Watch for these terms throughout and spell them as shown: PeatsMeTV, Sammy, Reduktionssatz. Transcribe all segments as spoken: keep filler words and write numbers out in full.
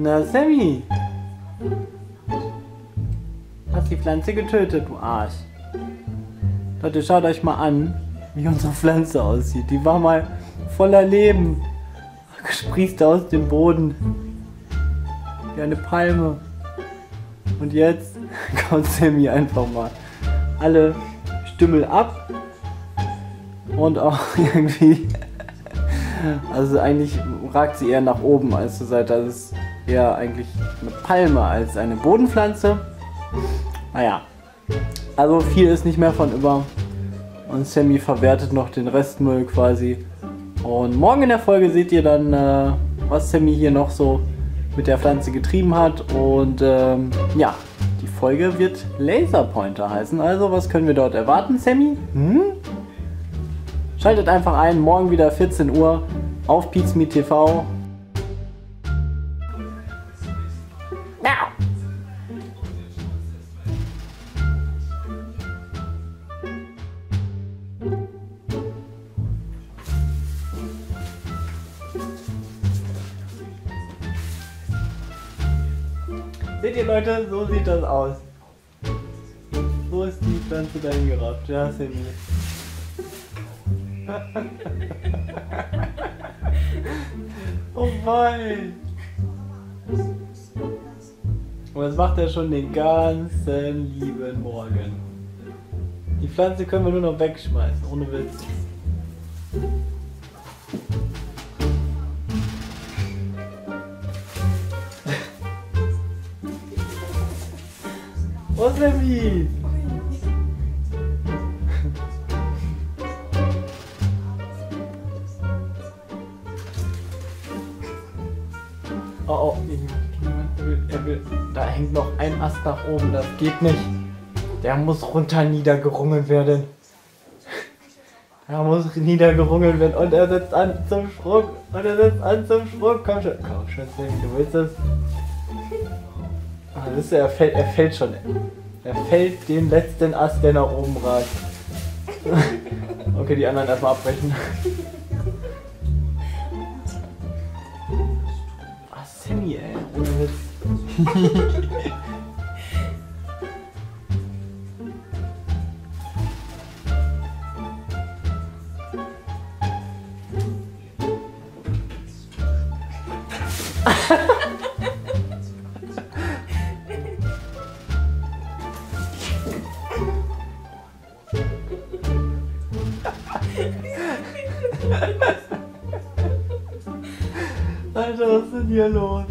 Na, Sammy! Hast die Pflanze getötet, du Arsch. Leute, schaut euch mal an, wie unsere Pflanze aussieht. Die war mal voller Leben. Gesprießt aus dem Boden. Wie eine Palme. Und jetzt kommt Sammy einfach mal alle Stümmel ab. Und auch irgendwie... Also eigentlich ragt sie eher nach oben als zur Seite. Das ist eher eigentlich eine Palme als eine Bodenpflanze. Naja. Also viel ist nicht mehr von über. Und Sammy verwertet noch den Restmüll quasi. Und morgen in der Folge seht ihr dann, äh, was Sammy hier noch so mit der Pflanze getrieben hat. Und ähm, ja, die Folge wird Laserpointer heißen. Also was können wir dort erwarten, Sammy? Hm? Schaltet einfach ein, morgen wieder vierzehn Uhr auf PeatsMeTV. Seht ihr, Leute, so sieht das aus. So ist die Pflanze dahin gerafft. Ja, Sammy. Oh mein! Und das macht er schon den ganzen lieben Morgen. Die Pflanze können wir nur noch wegschmeißen, ohne Witz. Oh, Sammy! Oh, oh, er will, er will. Da hängt noch ein Ast nach oben, das geht nicht. Der muss runter niedergerungen werden. Der muss niedergerungen werden und er setzt an zum Schruck. Und er setzt an zum Schruck. Komm schon, komm schon, Sammy, du willst das? Ah, wisst ihr, er fällt, er fällt schon. Er fällt den letzten Ast, der nach oben ragt. Okay, die anderen erstmal abbrechen. Ah, Sammy, ey. Ohne Witz. Alter, was ist denn hier los?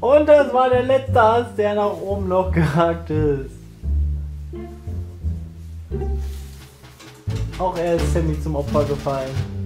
Und das war der letzte Ast, der nach oben noch geragt ist. Auch er ist Sammy zum Opfer gefallen.